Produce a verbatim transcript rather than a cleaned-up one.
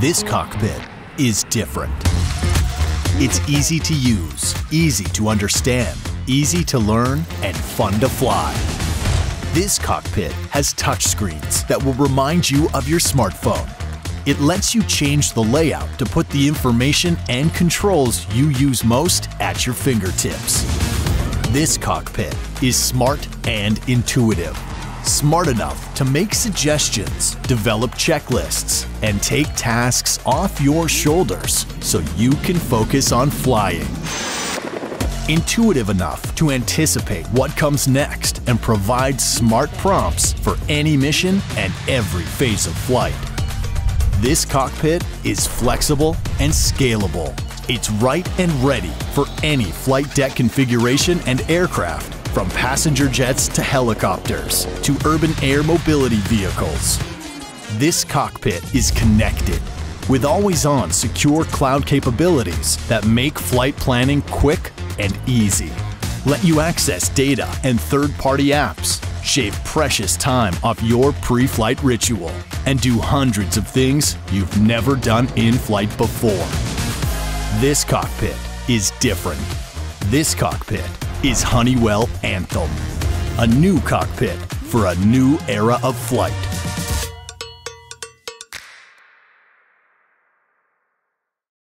This cockpit is different. It's easy to use, easy to understand, easy to learn, and fun to fly. This cockpit has touchscreens that will remind you of your smartphone. It lets you change the layout to put the information and controls you use most at your fingertips. This cockpit is smart and intuitive. Smart enough to make suggestions, develop checklists, and take tasks off your shoulders so you can focus on flying. Intuitive enough to anticipate what comes next and provide smart prompts for any mission and every phase of flight. This cockpit is flexible and scalable. It's right and ready for any flight deck configuration and aircraft, from passenger jets to helicopters to urban air mobility vehicles. This cockpit is connected with always-on secure cloud capabilities that make flight planning quick and easy, let you access data and third-party apps, shave precious time off your pre-flight ritual, and do hundreds of things you've never done in flight before. This cockpit is different. This cockpit is Honeywell Anthem, a new cockpit for a new era of flight.